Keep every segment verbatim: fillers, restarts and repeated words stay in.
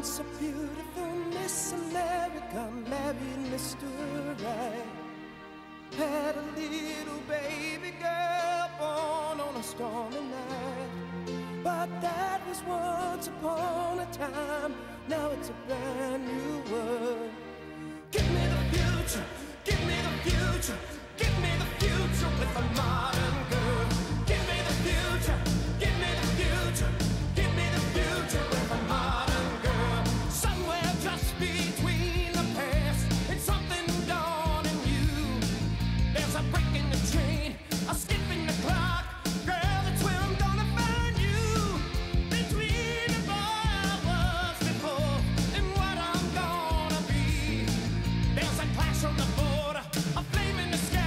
once a beautiful Miss America, married Mister Right. Had a little baby girl born on a stormy night. But that was once upon a time, now it's a brand new world. Give me the future, give me the future, give me the future with a modern girl. Give me the future, give me the future, give me the future with a modern girl. Somewhere just between the past and something dawning new. There's a break in the chain, a skip in the clock. Girl, that's where I'm gonna find you. Between the boy I was before and what I'm gonna be. There's a clash on the border, a flame in the sky.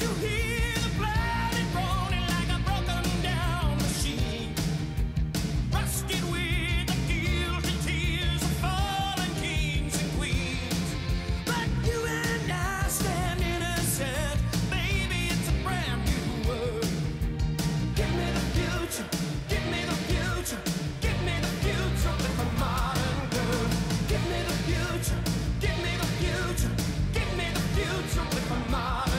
You hear the bloody groaning like a broken down machine, rusted with the guilty tears of fallen kings and queens. But you and I stand innocent, baby, it's a brand new world. Give me the future, give me the future, give me the future with a modern girl. Give me the future, give me the future, give me the future with a modern girl.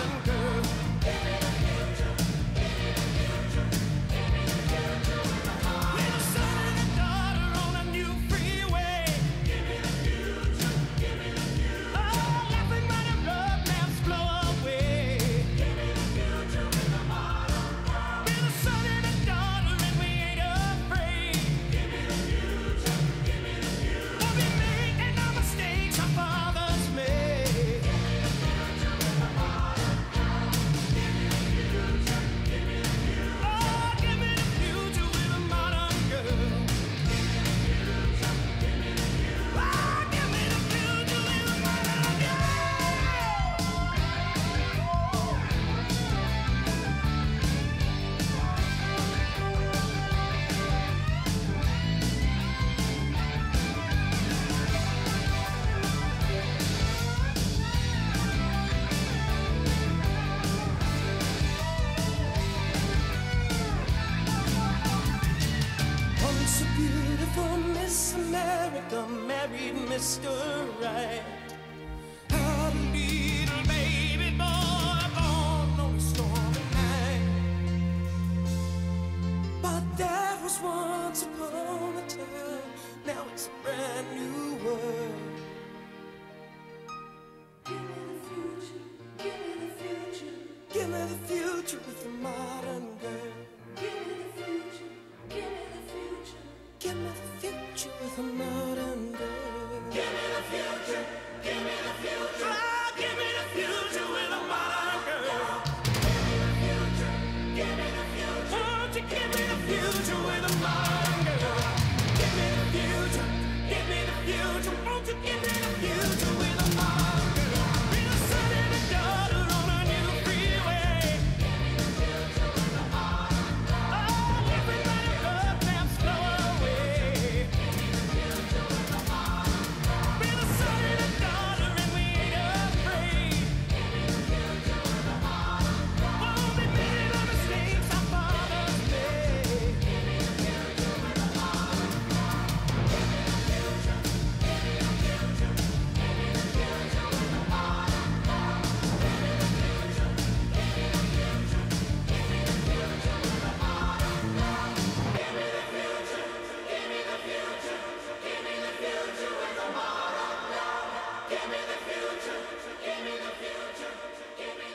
Married Mister Right. Had a little baby boy born on a stormy night. But that was once upon a time, now it's a brand new world. Give me the future, give me the future, give me the future with a modern girl. Give me the future, give me the future, give me the future with a modern girl. Give me the future, give me the future, oh, give me the future with a modern girl. Give me the future, give me the future, won't you give me the future with a modern girl. Give me the future, give me the future, won't you give me the future with a modern girl. With a son and a daughter on a new freeway. Give me the future with a modern girl. Oh, everybody love lamps blow away. Give me the future with a modern girl. Give me the future, give me the future, give me the future.